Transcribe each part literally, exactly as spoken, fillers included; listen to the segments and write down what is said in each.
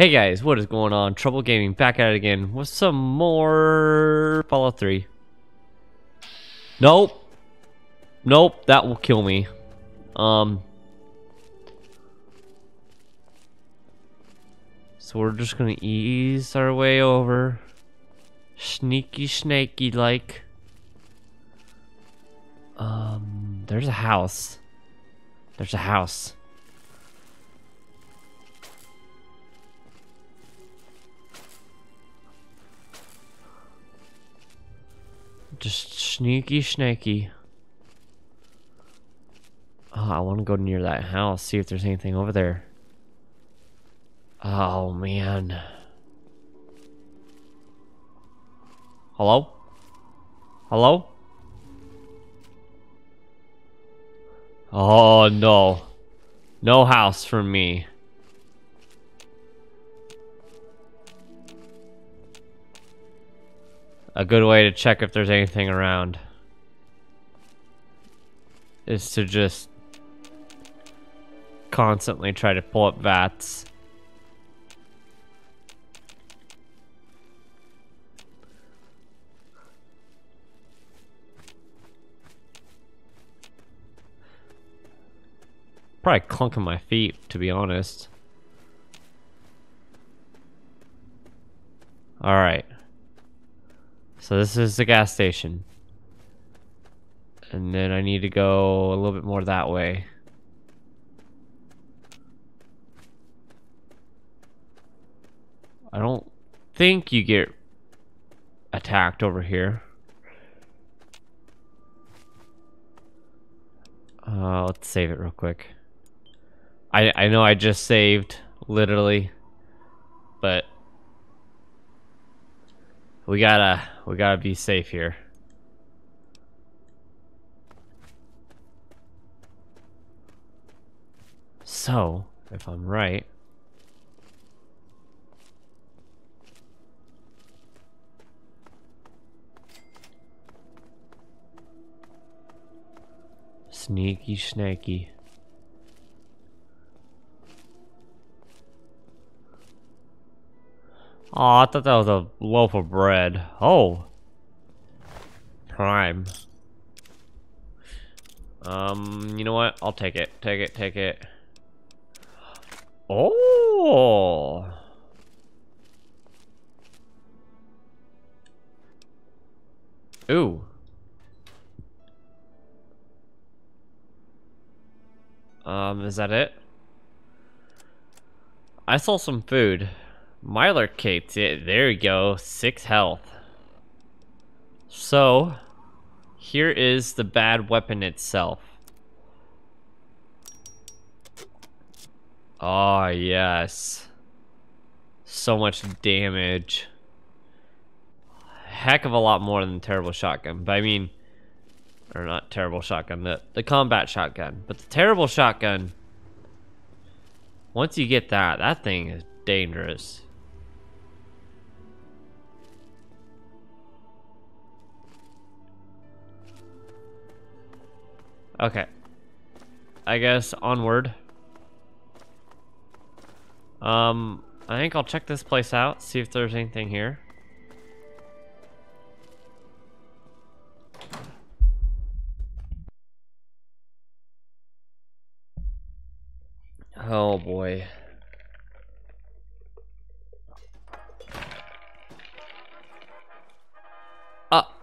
Hey guys, what is going on? Trouble Gaming back at it again with some more Fallout three. Nope. Nope, that will kill me. Um. So we're just gonna ease our way over. Sneaky, snaky like. Um, there's a house. There's a house. Just sneaky, snaky. Oh, I want to go near that house, see if there's anything over there. Oh, man. Hello? Hello? Oh, no. No house for me. A good way to check if there's anything around is to just constantly try to pull up V A Ts. Probably clunking my feet, to be honest. All right. So this is the gas station. And then I need to go a little bit more that way. I don't think you get attacked over here. Uh, let's save it real quick. I, I know I just saved, literally, but we gotta, we gotta be safe here. So, if I'm right, sneaky, snaky. Oh, I thought that was a loaf of bread. Oh, prime. Um, you know what? I'll take it. Take it. Take it. Oh. Ooh. Um, is that it? I saw some food. Mylar cakes, yeah, there you go, six health. So, here is the bad weapon itself. Oh, yes. So much damage. Heck of a lot more than terrible shotgun, but I mean, or not terrible shotgun, the, the combat shotgun. But the terrible shotgun, once you get that, that thing is dangerous. Okay, I guess onward. Um, I think I'll check this place out, see if there's anything here. Oh boy. Ah.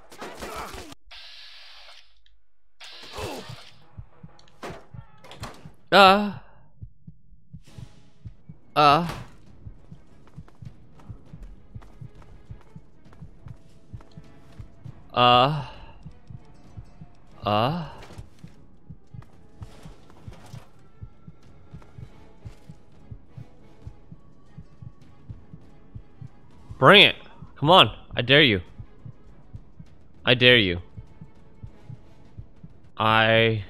Ah. Uh. Uh. Uh. Bring it. Come on. I dare you. I dare you. I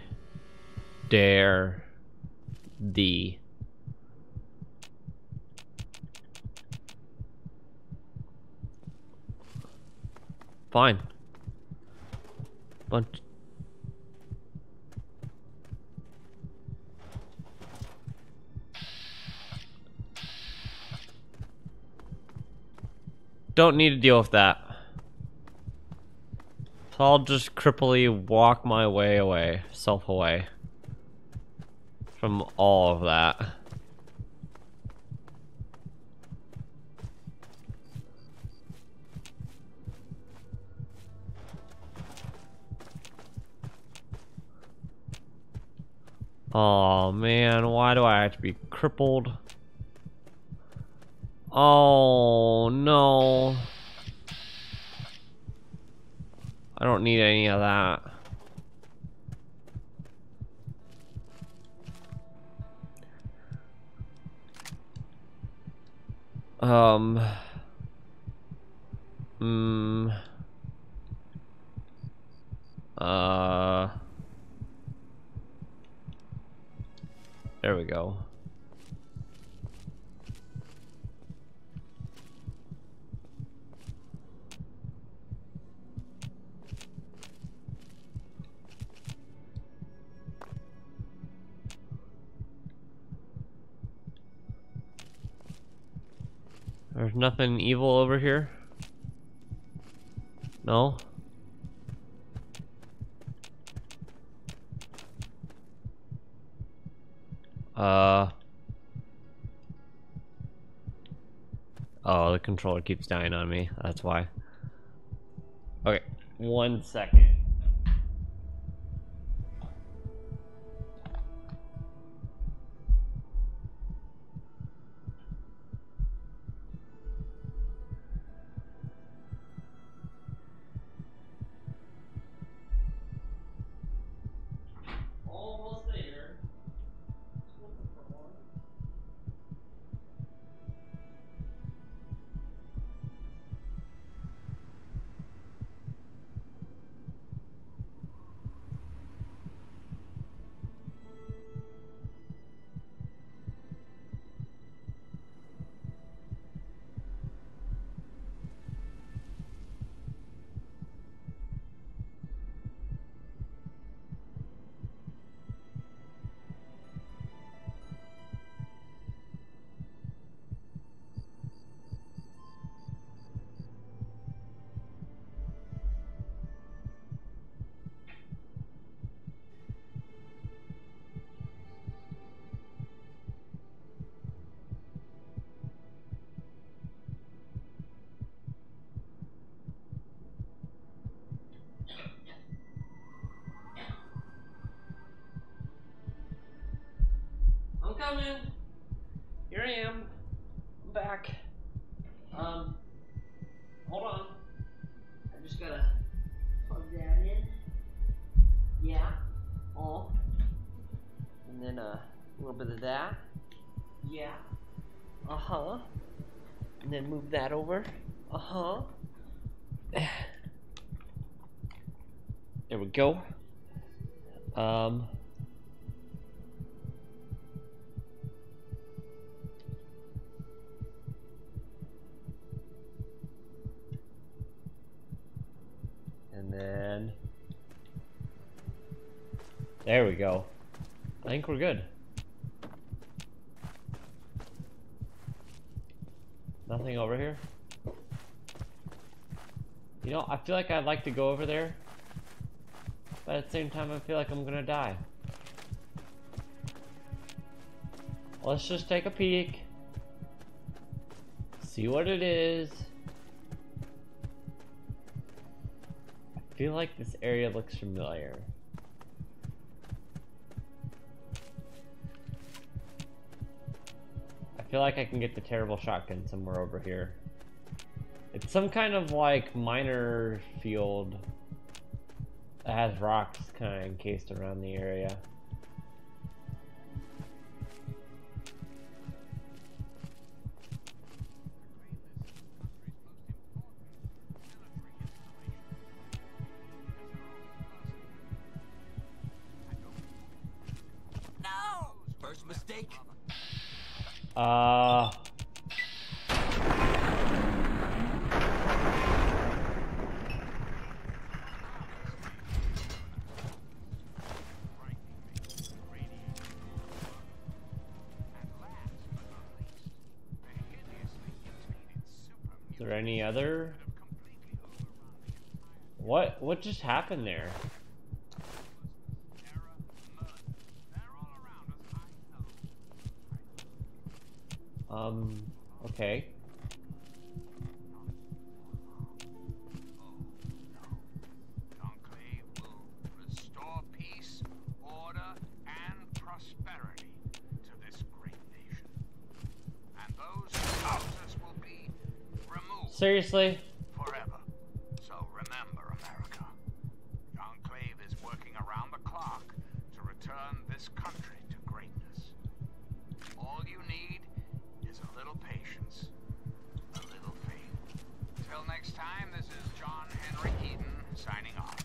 dare thee. Fine. Bunch. don't need to deal with that. So I'll just cripply walk my way away, self away from all of that. Oh man, why do I have to be crippled? Oh no. I don't need any of that. Um. Hmm. Uh. There we go. There's nothing evil over here? No? Uh. Oh, the controller keeps dying on me. That's why. Okay, one second. Here I am. I'm back. Um, hold on. I just gotta plug that in. Yeah. Oh. And then uh, a little bit of that. Yeah. Uh huh. And then move that over. Uh huh. There we go. Um. There we go. I think we're good. Nothing over here. You know, I feel like I'd like to go over there, but at the same time, I feel like I'm gonna die. Let's just take a peek. See what it is. I feel like this area looks familiar. I feel like I can get the terrible shotgun somewhere over here. It's some kind of like minor field that has rocks kind of encased around the area. No! First mistake. Uh... Is there any other? What? What just happened there? Um, okay. Seriously? Forever. So remember, America. John Clave is working around the clock to return this country to greatness. All you need is a little patience, a little faith. Till next time, this is John Henry Eden signing off.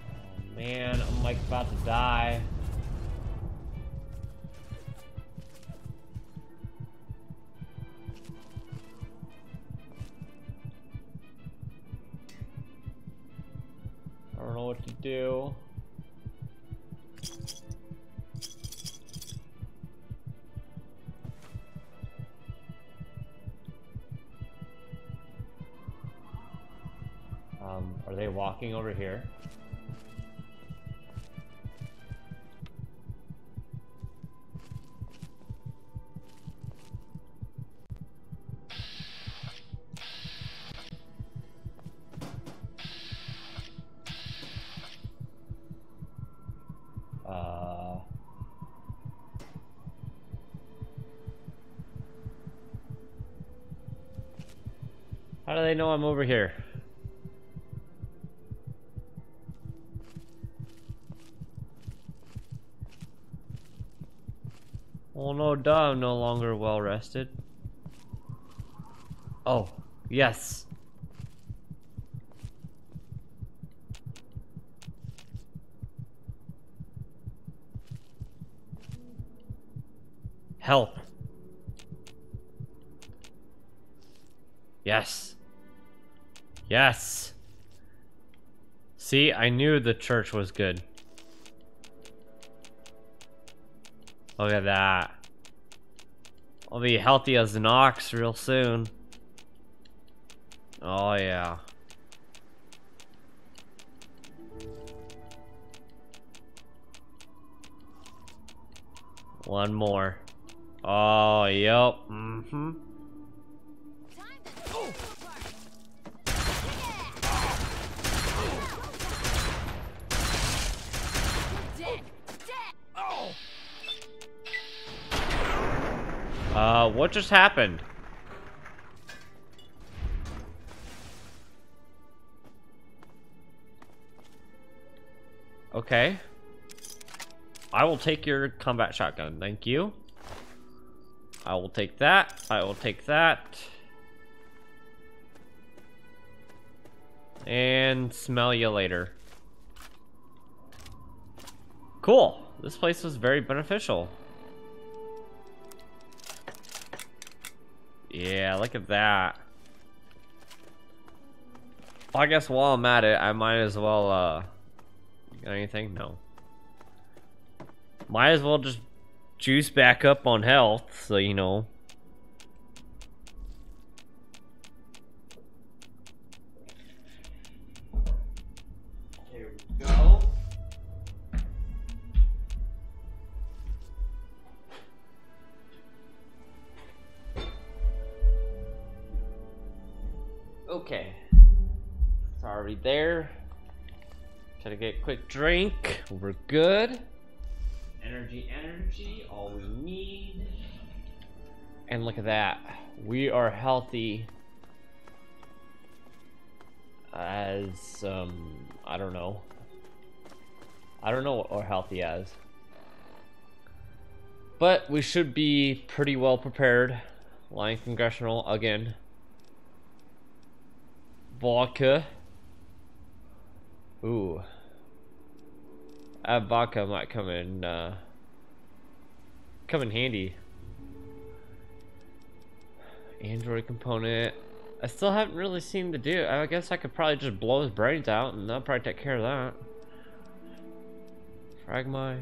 Oh man, I'm like about to die. I don't know what to do. Um, are they walking over here? How do they know I'm over here? Well, no duh, I'm no longer well rested. Oh, yes. Help. Yes. Yes. See, I knew the church was good. Look at that. I'll be healthy as an ox real soon. Oh yeah. One more. Oh, yep. Mm-hmm. Uh, what just happened? Okay. I will take your combat shotgun, thank you. I will take that, I will take that. And smell you later. Cool, this place was very beneficial. Yeah, look at that. Well, I guess while I'm at it, I might as well, uh... anything? No. Might as well just juice back up on health, so you know. Here we go. Okay, it's already there. Try to get a quick drink. We're good. Energy, energy, all we need. And look at that. We are healthy as, um, I don't know. I don't know what we're healthy as. But we should be pretty well prepared. Lion Congressional again. Vodka. Ooh. Uh, vodka might come in, uh, come in handy. Android component. I still haven't really seen to do. I guess I could probably just blow his brains out and that'll probably take care of that. Fragmine.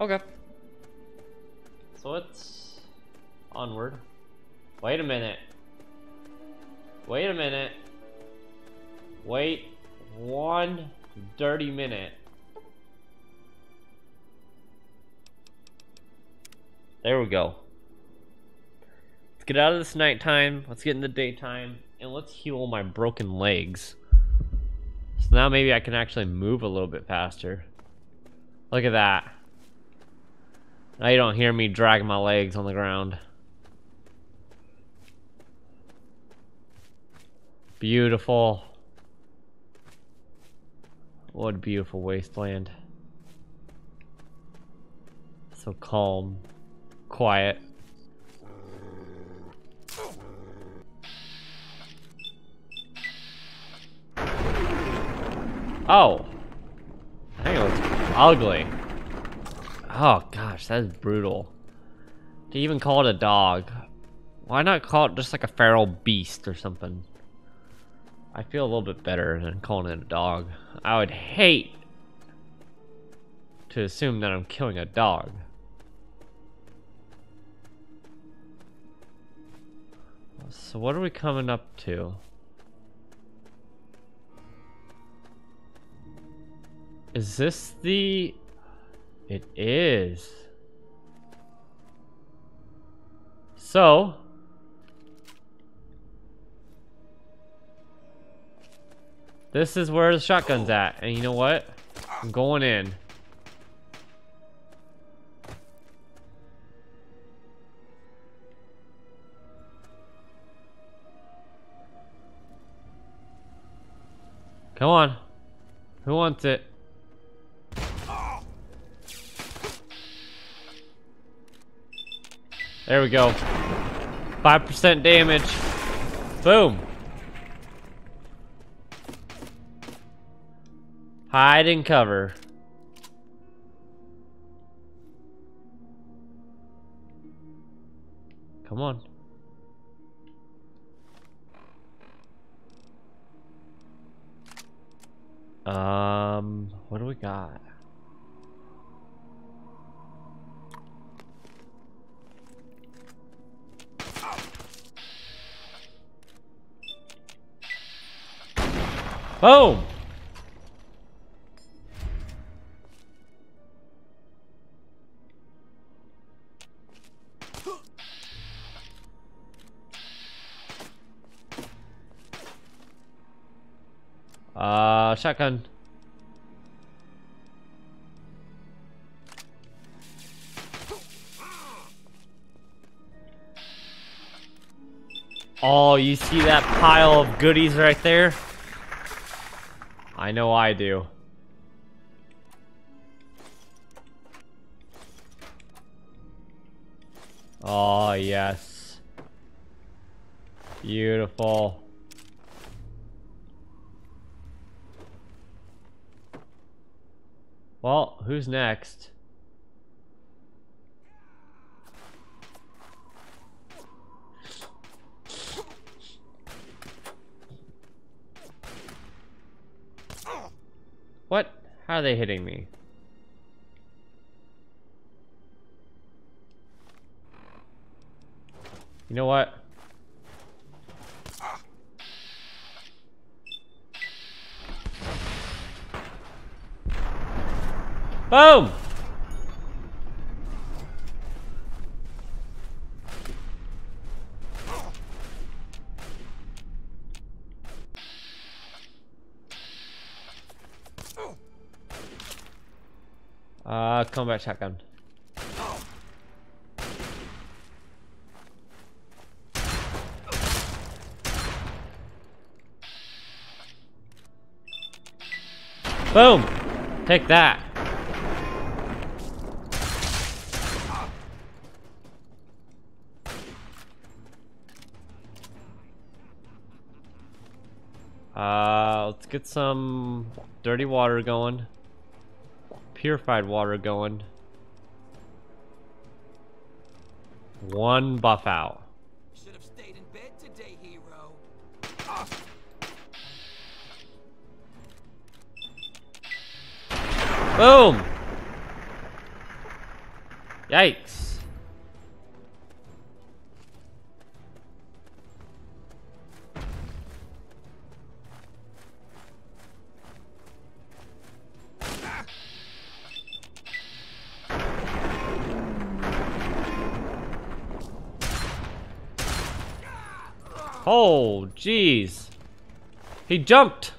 Okay. So it's onward. Wait a minute. Wait a minute. Wait one dirty minute. There we go. Let's get out of this nighttime. Let's get in the daytime. And let's heal my broken legs. So now maybe I can actually move a little bit faster. Look at that. Now you don't hear me dragging my legs on the ground. Beautiful. What a beautiful wasteland. So calm. Quiet. Oh. I think it looks ugly. Oh gosh, that is brutal. To even call it a dog. Why not call it just like a feral beast or something? I feel a little bit better than calling it a dog. I would hate to assume that I'm killing a dog. So what are we coming up to? Is this the... It is. So... This is where the shotgun's at, and you know what? I'm going in. Come on. Who wants it? There we go. five percent damage. Boom. Hide and cover. Come on. Um, what do we got? Boom! Uh, shotgun. Oh, you see that pile of goodies right there? I know I do. Oh, yes. Beautiful. Well, who's next? What? How are they hitting me? You know what? Boom! Uh, combat shotgun. Boom! Take that. Uh, let's get some dirty water going. Purified water going. One buff out. Should have stayed in bed today, hero. Boom! Yikes. Oh, jeez. He jumped.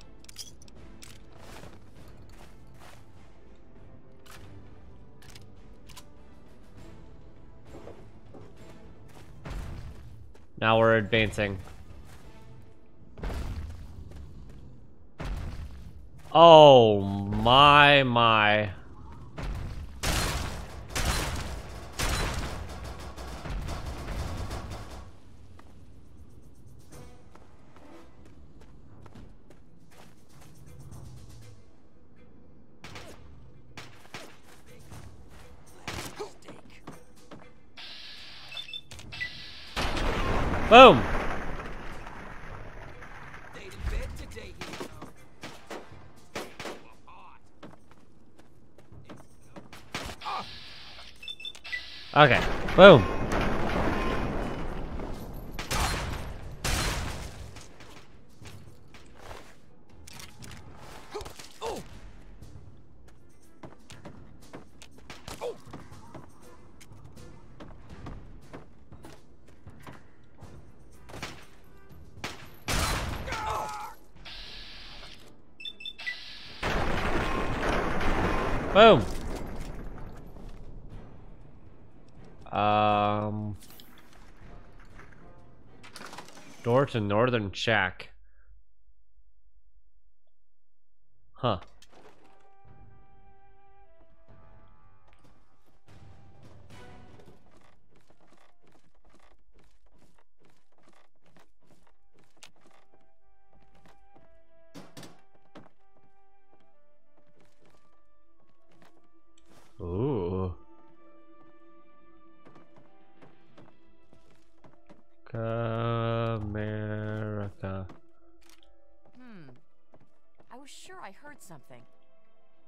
Now we're advancing. Oh my, my. Boom! Okay, boom. Boom. Um, door to northern shack. Huh. America. Hmm. I was sure I heard something.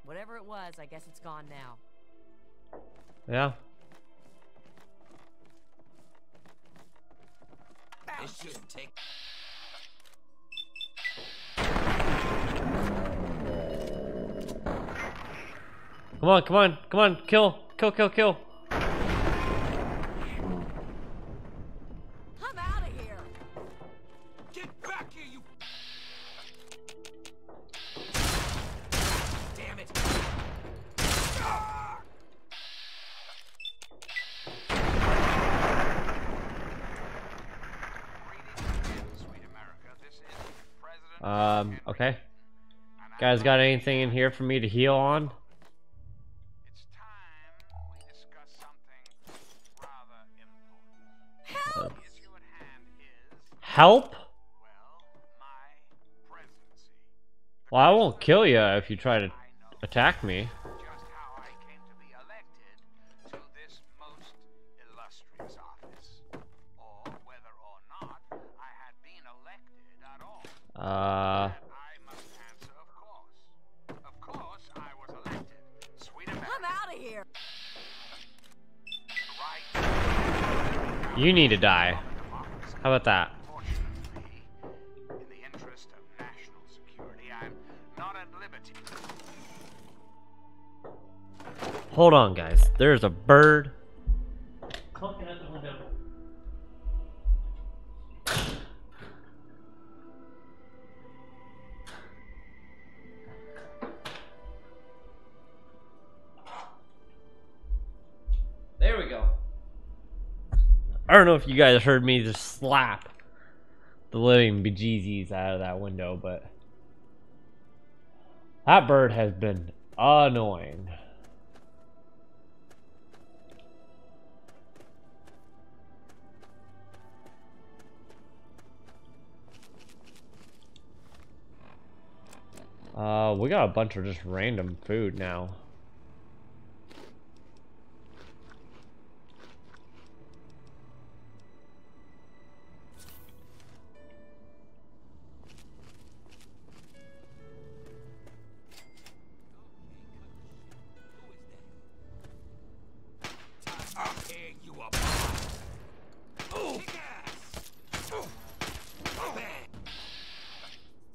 Whatever it was, I guess it's gone now. Yeah. This shouldn't take. Come on, come on, come on, kill, kill, kill, kill. Um, okay. Guys, got anything in here for me to heal on? It's time we discuss something rather important. Help! Help? Well, I won't kill you if you try to attack me. Just how I came to be elected to this most illustrious office, or whether or not I had been elected at all. Uh. I must answer, of course. Of course, I was elected. Sweet America. I'm out of here. Right. You need to die. How about that? Fortunately, in the interest of national security, I'm not at liberty. Hold on, guys. There's a bird clucking at the window. I don't know if you guys heard me just slap the living bejeezies out of that window, but that bird has been annoying. Uh, we got a bunch of just random food now.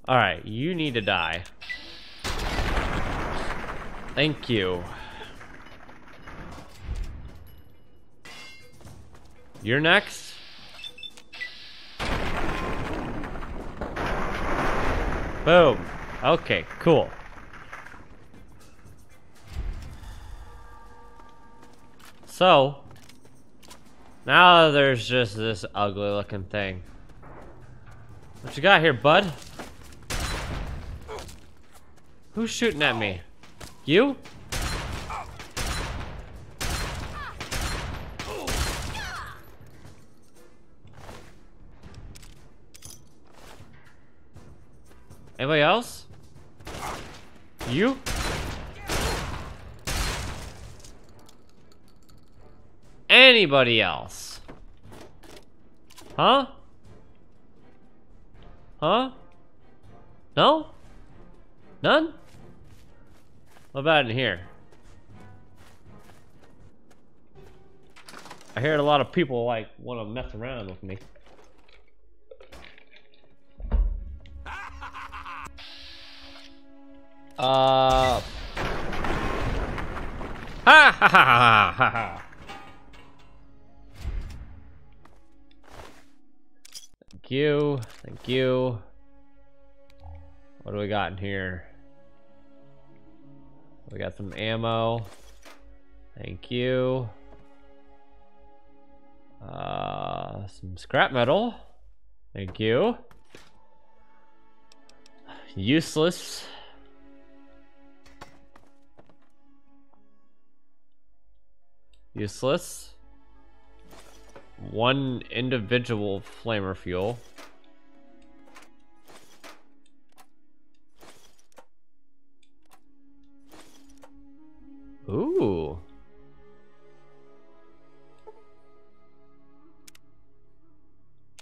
Alright, you need to die. Thank you. You're next. Boom. Okay, cool. So, now there's just this ugly looking thing. What you got here, bud? Who's shooting at me? You? Anybody else? You? Anybody else? Huh? Huh? No? None? What about in here? I heard a lot of people like want to mess around with me. Uh. Ha ha ha ha ha ha. Thank you. Thank you. What do we got in here? We got some ammo. Thank you. Uh, some scrap metal. Thank you. Useless. Useless. One individual flamer fuel. Ooh.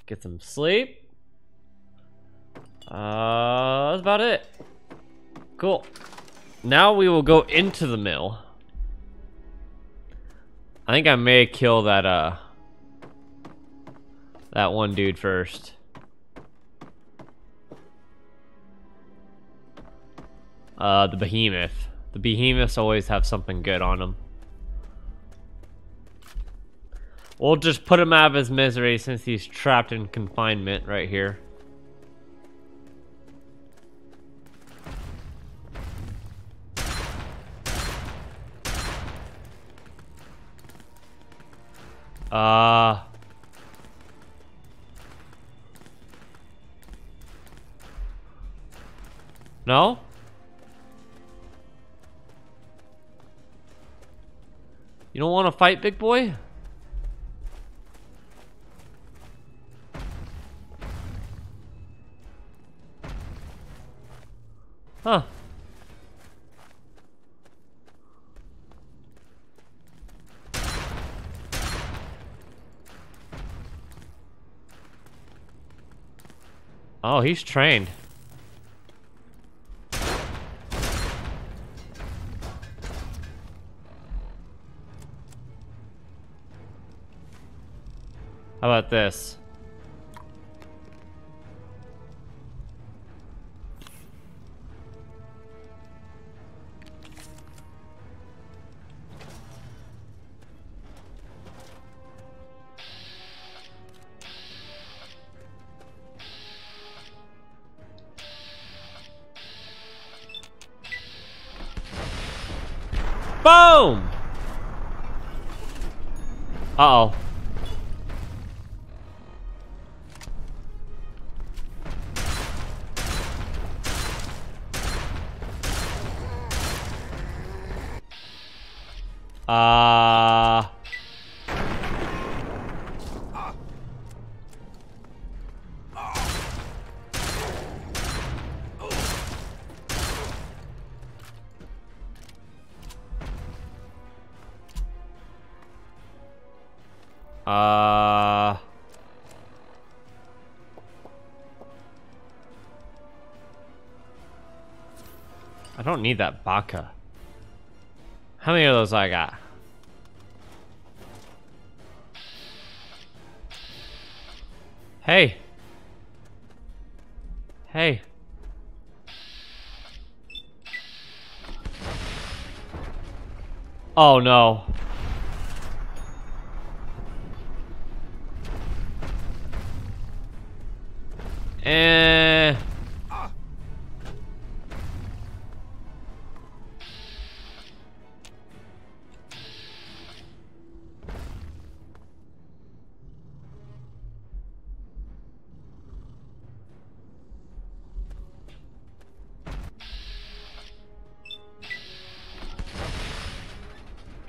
Get some sleep. Uh, that's about it. Cool. Now we will go into the mill. I think I may kill that uh that one dude first. Uh, the behemoth. The behemoths always have something good on them. We'll just put him out of his misery since he's trapped in confinement right here. Uh... No? You don't want to fight, big boy? Huh. Oh, he's trained. How about this? Boom! Uh-oh. Uh, uh, I don't need that baka. How many of those I got? Hey. Hey. Oh no. Eh.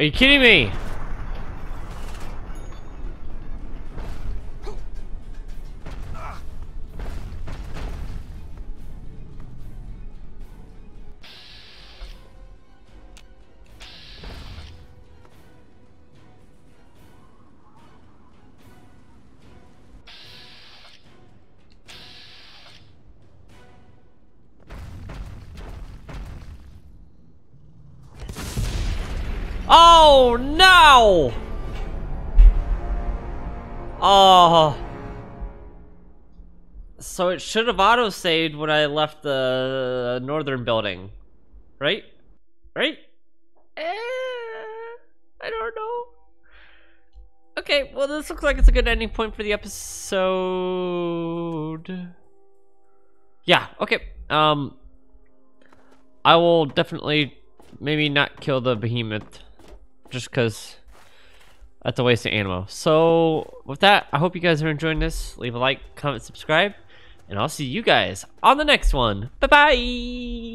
Are you kidding me? Oh no! Oh. So it should have autosaved when I left the northern building, right? Right? Eh, I don't know. Okay, well this looks like it's a good ending point for the episode. Yeah. Okay. Um. I will definitely maybe not kill the behemoth. Just because that's a waste of ammo. So with that, I hope you guys are enjoying this. Leave a like, comment, subscribe, and I'll see you guys on the next one. Bye bye.